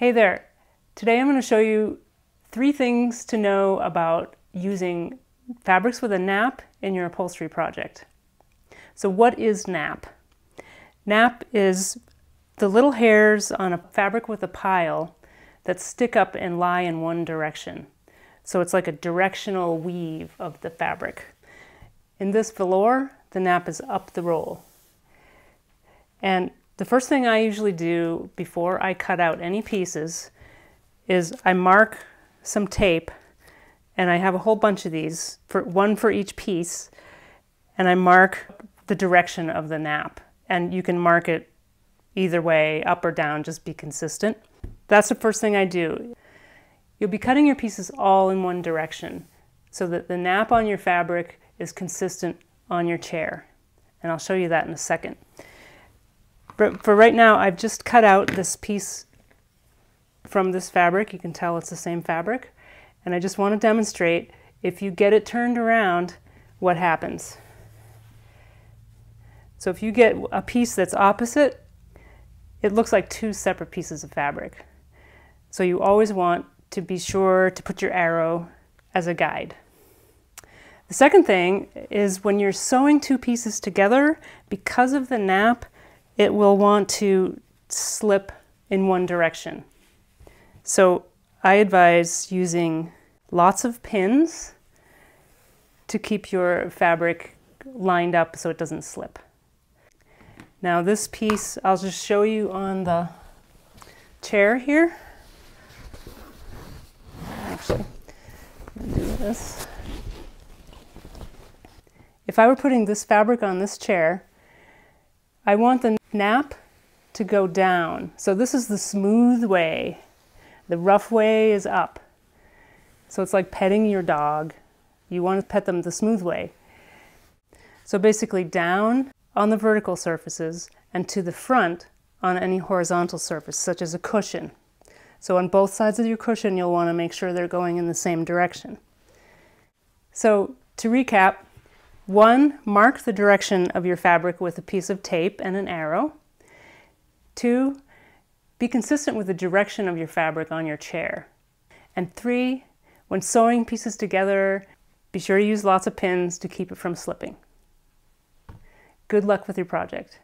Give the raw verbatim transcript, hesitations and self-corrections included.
Hey there, today I'm going to show you three things to know about using fabrics with a nap in your upholstery project. So what is nap? Nap is the little hairs on a fabric with a pile that stick up and lie in one direction. So it's like a directional weave of the fabric. In this velour, the nap is up the roll. And the first thing I usually do before I cut out any pieces is I mark some tape, and I have a whole bunch of these, for one for each piece, and I mark the direction of the nap. And you can mark it either way, up or down, just be consistent. That's the first thing I do. You'll be cutting your pieces all in one direction so that the nap on your fabric is consistent on your chair. And I'll show you that in a second. For right now, I've just cut out this piece from this fabric. You can tell it's the same fabric. And I just want to demonstrate, if you get it turned around, what happens. So if you get a piece that's opposite, it looks like two separate pieces of fabric. So you always want to be sure to put your arrow as a guide. The second thing is when you're sewing two pieces together, because of the nap, it will want to slip in one direction. So I advise using lots of pins to keep your fabric lined up so it doesn't slip. Now this piece, I'll just show you on the chair here. Actually, I'm gonna do this. If I were putting this fabric on this chair, I want the nap to go down. So this is the smooth way. The rough way is up. So it's like petting your dog. You want to pet them the smooth way. So basically down on the vertical surfaces and to the front on any horizontal surface, such as a cushion. So on both sides of your cushion, you'll want to make sure they're going in the same direction. So to recap, one, mark the direction of your fabric with a piece of tape and an arrow. Two, be consistent with the direction of your fabric on your chair. And three, when sewing pieces together, be sure to use lots of pins to keep it from slipping. Good luck with your project.